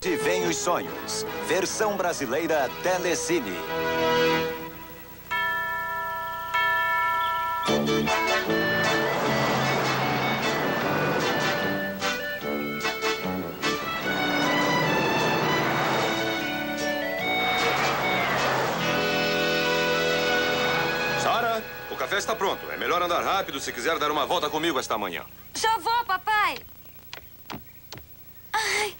De Vem os Sonhos, versão brasileira Telecine. Sara, o café está pronto. É melhor andar rápido se quiser dar uma volta comigo esta manhã. Já vou, papai. Ai...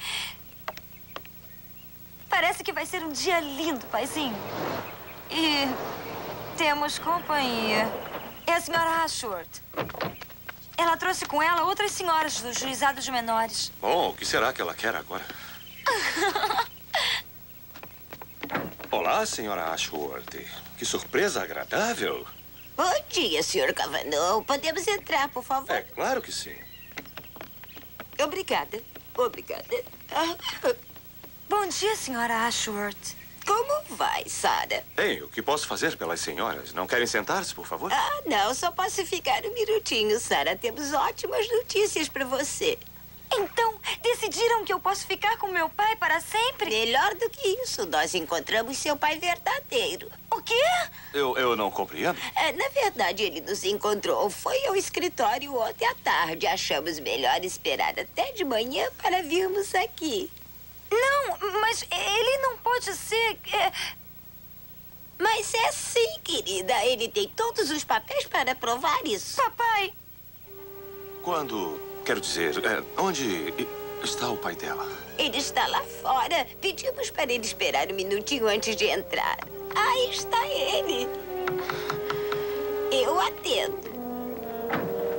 Parece que vai ser um dia lindo, paizinho. E temos companhia. É a senhora Ashworth. Ela trouxe com ela outras senhoras do juizado de menores. Bom, o que será que ela quer agora? Olá, senhora Ashworth. Que surpresa agradável. Bom dia, senhor Cavanaugh. Podemos entrar, por favor? É claro que sim. Obrigada. Obrigada. Bom dia, senhora Ashworth. Como vai, Sara? Bem, o que posso fazer pelas senhoras? Não querem sentar-se, por favor? Ah, não. Só posso ficar um minutinho, Sara. Temos ótimas notícias para você. Então, decidiram que eu posso ficar com meu pai para sempre? Melhor do que isso. Nós encontramos seu pai verdadeiro. O quê? Eu não compreendo. É, na verdade, ele nos encontrou. Foi ao escritório ontem à tarde. Achamos melhor esperar até de manhã para virmos aqui. Não, mas ele não pode ser... Mas é sim, querida. Ele tem todos os papéis para provar isso. Papai! Quando... Quero dizer, onde está o pai dela? Ele está lá fora. Pedimos para ele esperar um minutinho antes de entrar. Aí está ele. Eu atendo.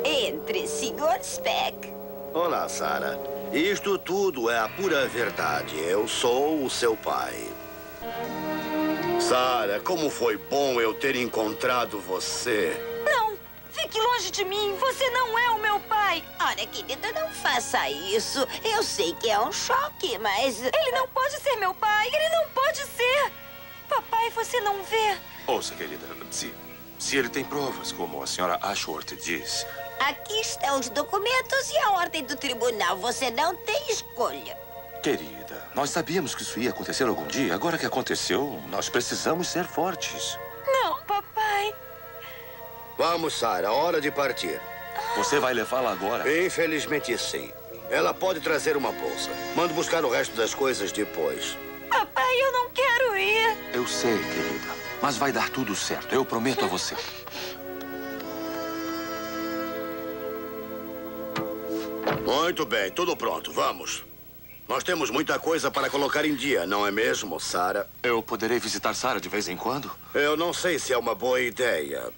Entre, senhor Speck. Olá, Sara. Isto tudo é a pura verdade. Eu sou o seu pai. Sara, como foi bom eu ter encontrado você. Não! Fique longe de mim! Você não é o meu pai! Ora, querida, não faça isso. Eu sei que é um choque, mas... Ele não pode ser meu pai! Ele não pode ser! Papai, você não vê? Ouça, querida, se ele tem provas, como a senhora Ashworth diz... Aqui estão os documentos e a ordem do tribunal. Você não tem escolha. Querida, nós sabíamos que isso ia acontecer algum dia. Agora que aconteceu, nós precisamos ser fortes. Não, papai. Vamos, Sara, hora de partir. Você vai levá-la agora? Infelizmente, sim. Ela pode trazer uma bolsa. Mando buscar o resto das coisas depois. Papai, eu não quero ir. Eu sei, querida, mas vai dar tudo certo. Eu prometo a você. Muito bem, tudo pronto, vamos. Nós temos muita coisa para colocar em dia, não é mesmo, Sara? Eu poderei visitar Sara de vez em quando? Eu não sei se é uma boa ideia.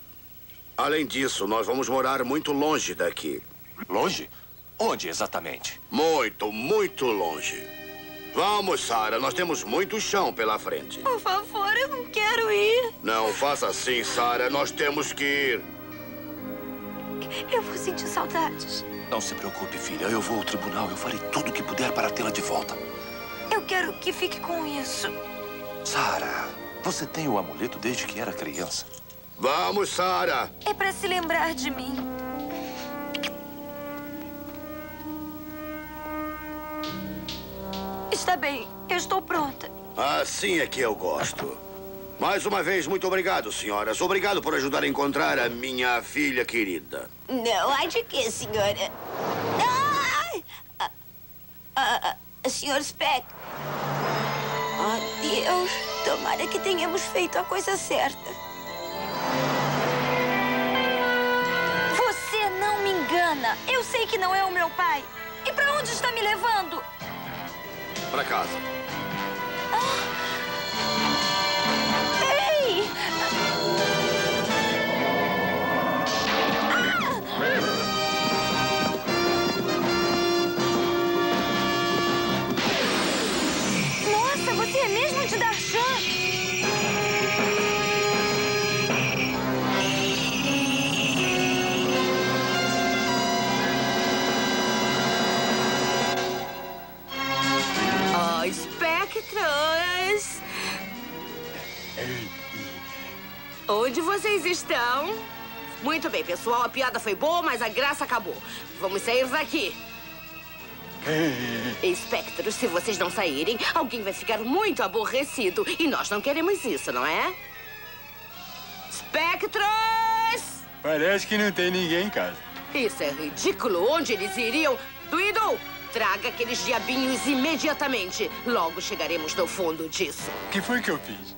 Além disso, nós vamos morar muito longe daqui. Longe? Onde exatamente? Muito, muito longe. Vamos, Sara, nós temos muito chão pela frente. Por favor, eu não quero ir. Não faça assim, Sara, nós temos que ir. Eu vou sentir saudades. Não se preocupe, filha. Eu vou ao tribunal. Eu farei tudo o que puder para tê-la de volta. Eu quero que fique com isso. Sara, você tem o amuleto desde que era criança. Vamos, Sara. É para se lembrar de mim. Está bem. Eu estou pronta. Assim é que eu gosto. Mais uma vez, muito obrigado, senhoras. Obrigado por ajudar a encontrar a minha filha querida. Não há de quê, senhora. Senhor Speck. Oh, Deus. Tomara que tenhamos feito a coisa certa. Você não me engana. Eu sei que não é o meu pai. E pra onde está me levando? Pra casa. Nossa, você é mesmo de Darkshan? Oh, espectros! Onde vocês estão? Muito bem, pessoal. A piada foi boa, mas a graça acabou. Vamos sair daqui. Espectros, se vocês não saírem, alguém vai ficar muito aborrecido. E nós não queremos isso, não é? Espectros! Parece que não tem ninguém em casa. Isso é ridículo. Onde eles iriam? Doodle, traga aqueles diabinhos imediatamente. Logo chegaremos no fundo disso. O que foi que eu fiz?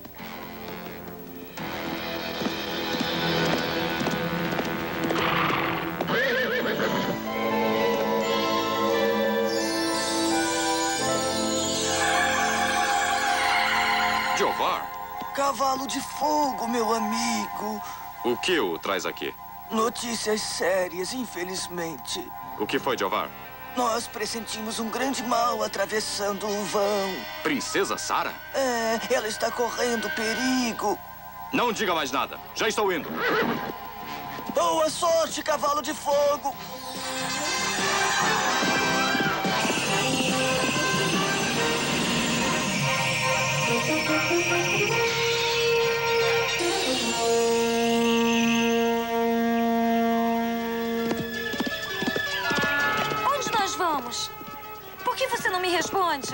Jeovar? Cavalo de Fogo, meu amigo. O que o traz aqui? Notícias sérias, infelizmente. O que foi, Jeovar? Nós pressentimos um grande mal atravessando o vão. Princesa Sara? É, ela está correndo perigo. Não diga mais nada. Já estou indo. Boa sorte, Cavalo de Fogo. Onde nós vamos? Por que você não me responde?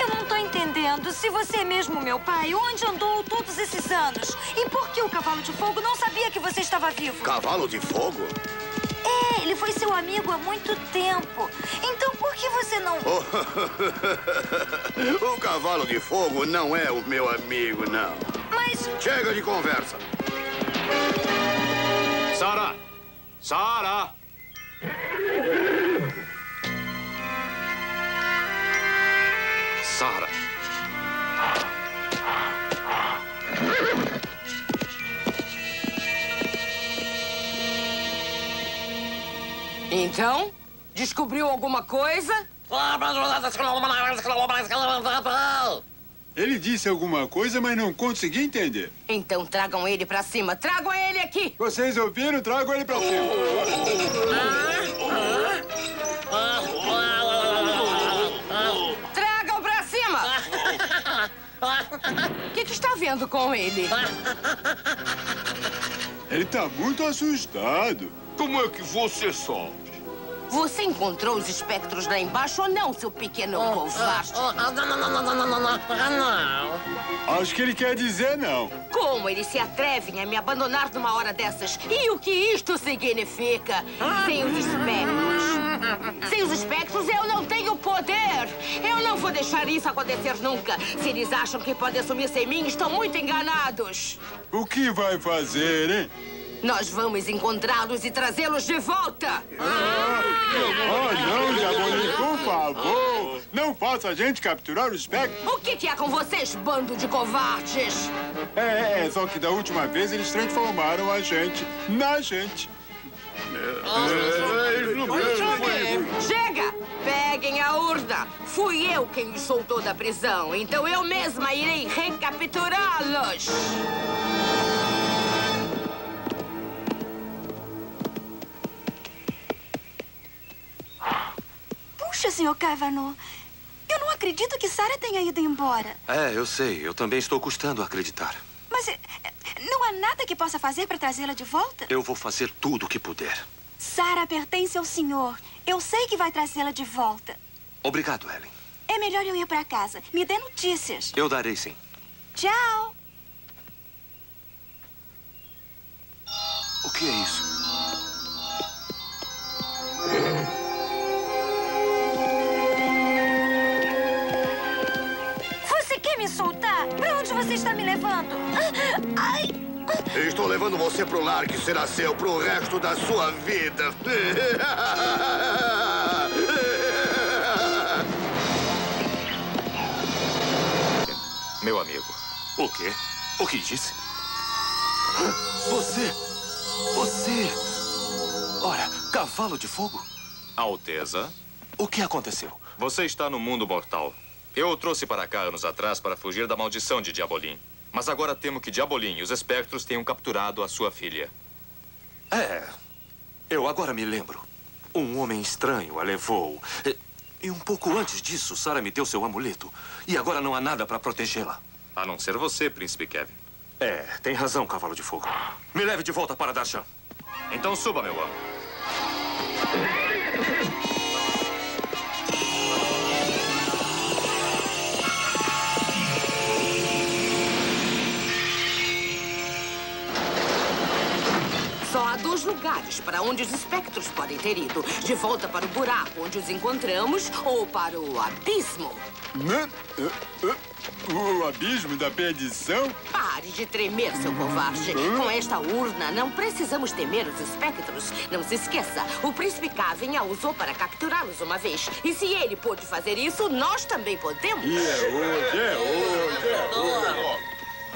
Eu não estou entendendo. Se você é mesmo meu pai, onde andou todos esses anos? E por que o Cavalo de Fogo não sabia que você estava vivo? Cavalo de Fogo? É, ele foi seu amigo há muito tempo. Então por que você não... O Cavalo de Fogo não é o meu amigo, não. Mas... Chega de conversa. Sara! Sara! Sara! Então? Descobriu alguma coisa? Ele disse alguma coisa, mas não consegui entender. Então tragam ele pra cima. Tragam ele aqui! Vocês ouviram? Tragam ele pra cima. Tragam pra cima! O que está vendo com ele? Ele tá muito assustado. Como é que você sabe? Você encontrou os espectros lá embaixo ou não, seu pequeno covarde? Não. Acho que ele quer dizer não. Como eles se atrevem a me abandonar numa hora dessas? E o que isto significa? Sem os espectros. Sem os espectros, eu não tenho poder. Eu não vou deixar isso acontecer nunca. Se eles acham que podem sumir sem mim, estão muito enganados. O que vai fazer, hein? Nós vamos encontrá-los e trazê-los de volta! Não, Jabonim, por favor! Não faça a gente capturar os Speck! O que que há com vocês, bando de covardes? Só que da última vez eles transformaram a gente na gente. Chega! Peguem a urna! Fui eu quem os soltou da prisão, então eu mesma irei recapturá-los! Senhor Cavanaugh, eu não acredito que Sara tenha ido embora. É, eu sei. Eu também estou custando a acreditar. Mas não há nada que possa fazer para trazê-la de volta? Eu vou fazer tudo o que puder. Sara pertence ao senhor. Eu sei que vai trazê-la de volta. Obrigado, Helen. É melhor eu ir para casa. Me dê notícias. Eu darei, sim. Tchau. O que é isso? Soltar? Pra onde você está me levando? Ai. Eu estou levando você pro lar que será seu pro resto da sua vida. Meu amigo. O quê? O que disse? Você... Ora, Cavalo de Fogo? Alteza? O que aconteceu? Você está no mundo mortal. Eu o trouxe para cá anos atrás para fugir da maldição de Diabolim. Mas agora temo que Diabolim e os espectros tenham capturado a sua filha. É. Eu agora me lembro. Um homem estranho a levou. E um pouco antes disso, Sara me deu seu amuleto. E agora não há nada para protegê-la. A não ser você, Príncipe Kevin. É, tem razão, Cavalo de Fogo. Me leve de volta para Dachan. Então suba, meu amo. Só há dois lugares para onde os espectros podem ter ido. De volta para o buraco onde os encontramos ou para o abismo. O abismo da perdição? Pare de tremer, seu covarde. Com esta urna, não precisamos temer os espectros. Não se esqueça, o príncipe Kevin a usou para capturá-los uma vez. E se ele pôde fazer isso, nós também podemos.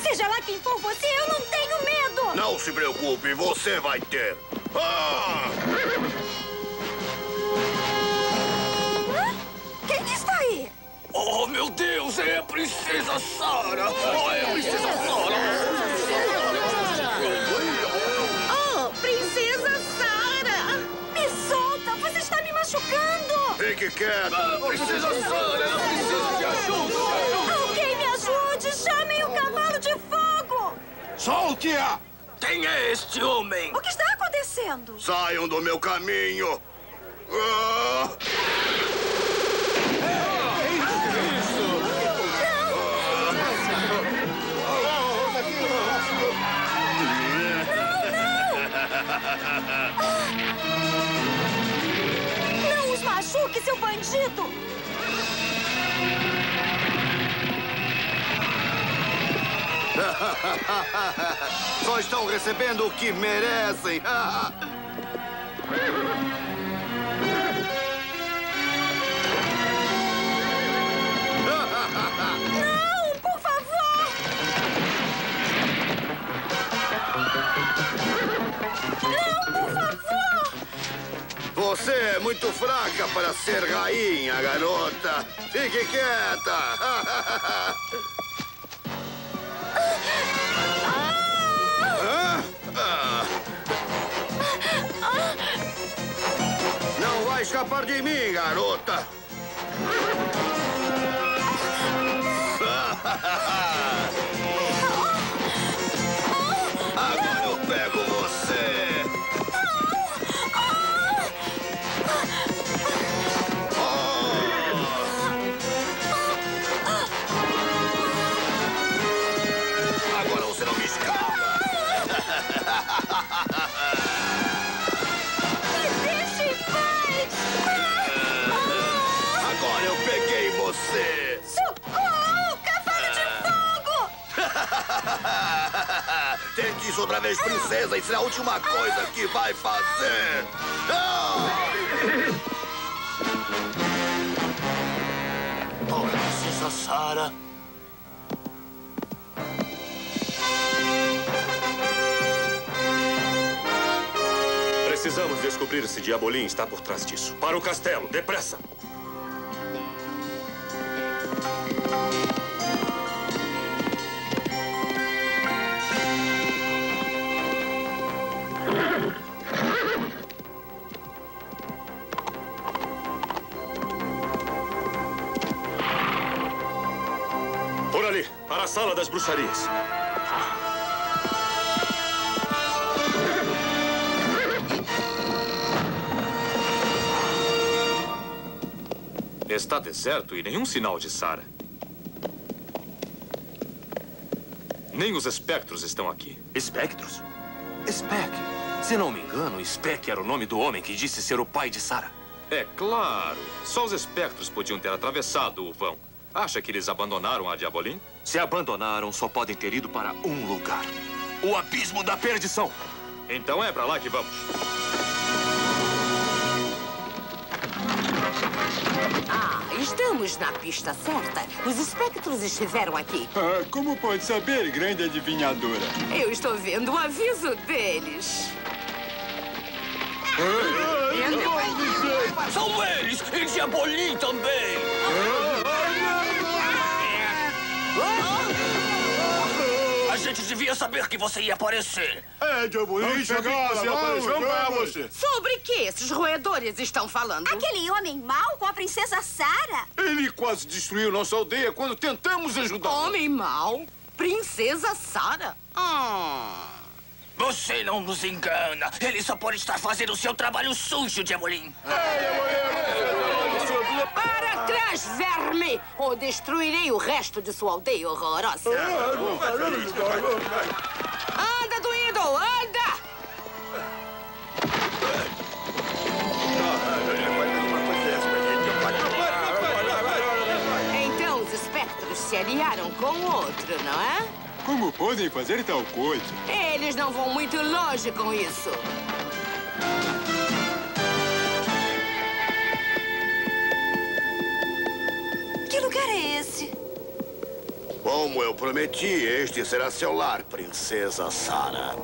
Seja lá quem for você, eu não tenho medo! Não se preocupe, você vai ter. Ah! Quem está aí? Oh, meu Deus! É a princesa Sarah! Oh, é a princesa Sarah! Oh, princesa Sarah! Me solta! Você está me machucando! Fique quieto! Ah, princesa Sarah! Eu preciso de ajuda! Alguém me ajude! Chamem o Cavalo de Fogo! Solte-a! Quem é este homem? O que está acontecendo? Saiam do meu caminho! Ah! Não os machuque, seu bandido! Só estão recebendo o que merecem! Não, por favor! Não, por favor! Você é muito fraca para ser rainha, garota. Fique quieta. Não vai escapar de mim, garota. Agora eu pego você! Agora você não me escapa! Me deixe em paz! Agora eu peguei você! Tente isso outra vez, princesa. Isso é a última coisa que vai fazer. Oh, princesa Sarah. Precisamos descobrir se Diabolim está por trás disso. Para o castelo, depressa! Para a sala das bruxarias. Está deserto e nenhum sinal de Sarah. Nem os espectros estão aqui. Espectros? Speck. Se não me engano, Speck era o nome do homem que disse ser o pai de Sarah. É claro. Só os espectros podiam ter atravessado o vão. Acha que eles abandonaram a Diabolim? Se abandonaram, só podem ter ido para um lugar. O abismo da perdição. Então é pra lá que vamos. Ah, estamos na pista certa. Os espectros estiveram aqui. Ah, como pode saber, grande adivinhadora? Eu estou vendo o aviso deles. São eles! E Diabolim também! A gente devia saber que você ia aparecer. É, Diabolim, chegar, você apareceu pra você. Sobre que esses roedores estão falando? Aquele homem mau com a princesa Sarah? Ele quase destruiu nossa aldeia quando tentamos ajudá-lo. Homem mau? Princesa Sarah? Você não nos engana. Ele só pode estar fazendo o seu trabalho sujo, Diabolim. Para trás, verme! Ou destruirei o resto de sua aldeia horrorosa. Anda, doído! Anda! Então os espectros se aliaram com o outro, não é? Como podem fazer tal coisa? Eles não vão muito longe com isso. Que lugar é esse? Como eu prometi, este será seu lar, princesa Sarah.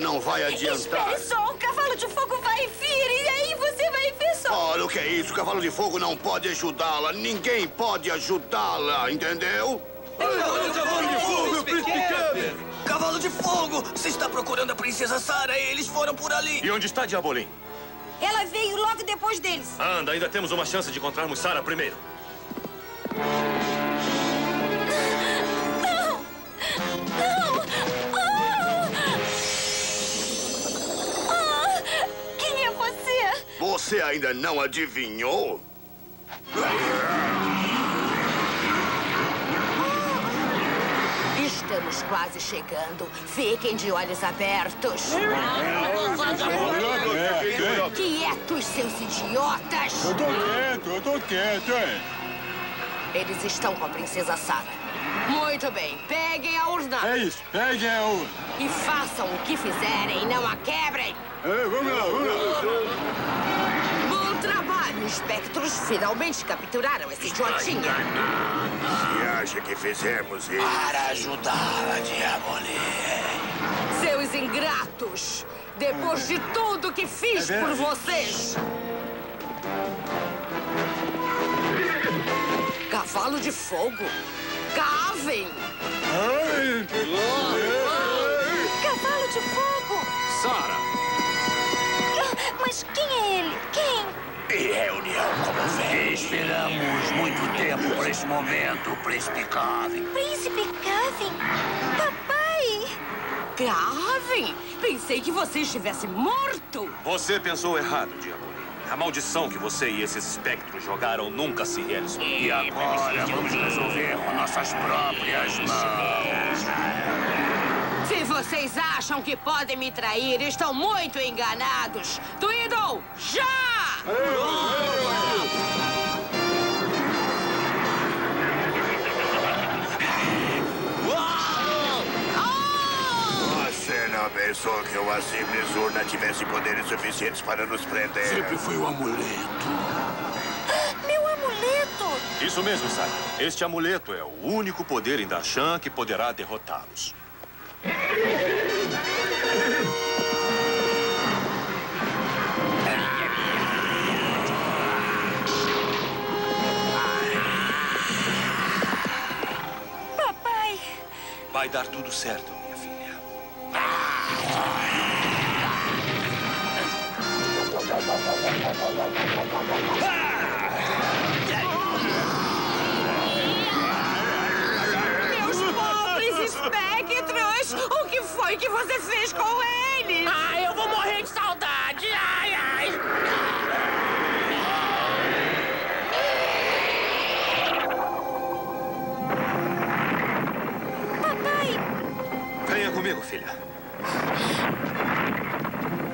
Não vai adiantar. Espere só, o Cavalo de Fogo vai vir e aí você vai ver só. Olha, o que é isso? O Cavalo de Fogo não pode ajudá-la. Ninguém pode ajudá-la, entendeu? Olha o Cavalo de Fogo, o Príncipe Kevin! Cavalo de Fogo! Você está procurando a princesa Sarah e eles foram por ali. E onde está Diabolim? Ela veio logo depois deles. Anda, ainda temos uma chance de encontrarmos Sarah primeiro. Você ainda não adivinhou? Estamos quase chegando. Fiquem de olhos abertos. Quietos, seus idiotas! Eu tô quieto, hein? Eles estão com a princesa Sarah. Muito bem, peguem a urna. É isso, peguem a urna. E façam o que fizerem, não a quebrem. É, vamos lá. Os espectros finalmente capturaram esse idiotinho. Se acha que fizemos isso? Para ajudá-la, Diabolim. Seus ingratos! Depois de tudo que fiz por vocês! Cavalo de Fogo! Cavem! Cavalo de Fogo! Sarah! Mas quem é ele? Quem? E reunião como vem. Esperamos muito tempo por esse momento, Príncipe Kevin. Príncipe Kevin? Papai! Kevin? Pensei que você estivesse morto. Você pensou errado, Diabolim. A maldição que você e esses espectros jogaram nunca se realizou. E agora vamos resolver com nossas próprias mãos. Se vocês acham que podem me trair, estão muito enganados. Doído, já! Você não pensou que uma simples urna tivesse poderes suficientes para nos prender? Sempre foi o amuleto. Isso mesmo, Sarah. Este amuleto é o único poder em Dachan que poderá derrotá-los. Papai! Vai dar tudo certo, minha filha. Meus pobres espectros! O que foi que você fez com eles? Ai, eu vou morrer de saudade! Ai, ai! Papai! Venha comigo, filha.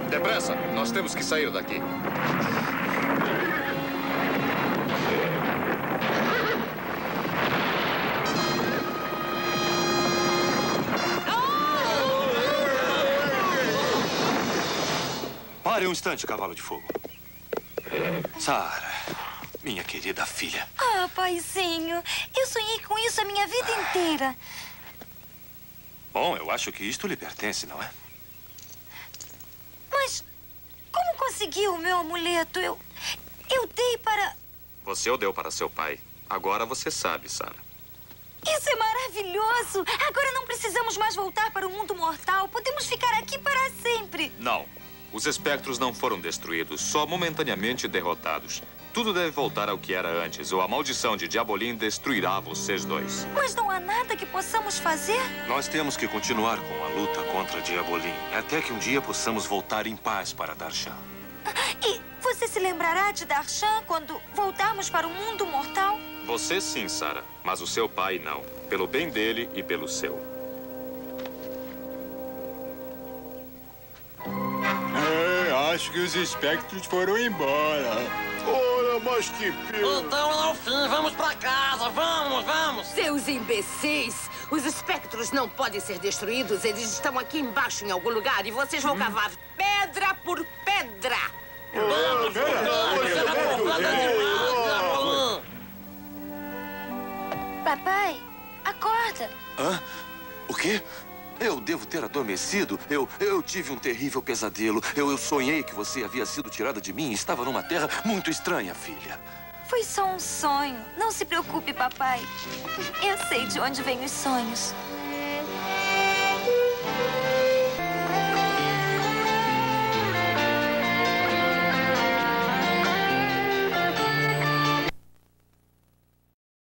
Depressa! Nós temos que sair daqui. Pare um instante, Cavalo de Fogo. Sarah, minha querida filha. Ah, paizinho, eu sonhei com isso a minha vida inteira. Bom, eu acho que isto lhe pertence, não é? Mas como consegui o meu amuleto? Eu dei para... Você o deu para seu pai. Agora você sabe, Sarah. Isso é maravilhoso! Agora não precisamos mais voltar para o mundo mortal. Podemos ficar aqui para sempre. Não. Os espectros não foram destruídos, só momentaneamente derrotados. Tudo deve voltar ao que era antes, ou a maldição de Diabolim destruirá vocês dois. Mas não há nada que possamos fazer? Nós temos que continuar com a luta contra Diabolim, até que um dia possamos voltar em paz para Darkshan. E você se lembrará de Darkshan quando voltarmos para o mundo mortal? Você sim, Sarah, mas o seu pai não. Pelo bem dele e pelo seu. É, acho que os espectros foram embora. Olha, mas que pena. Então, ao fim, vamos pra casa. Vamos, vamos. Seus imbecis. Os espectros não podem ser destruídos. Eles estão aqui embaixo em algum lugar e vocês vão cavar pedra por pedra. Vamos, vamos. Papai, acorda. Hã? O quê? Eu devo ter adormecido. Eu tive um terrível pesadelo. Eu sonhei que você havia sido tirada de mim e estava numa terra muito estranha, filha. Foi só um sonho. Não se preocupe, papai. Eu sei de onde vêm os sonhos.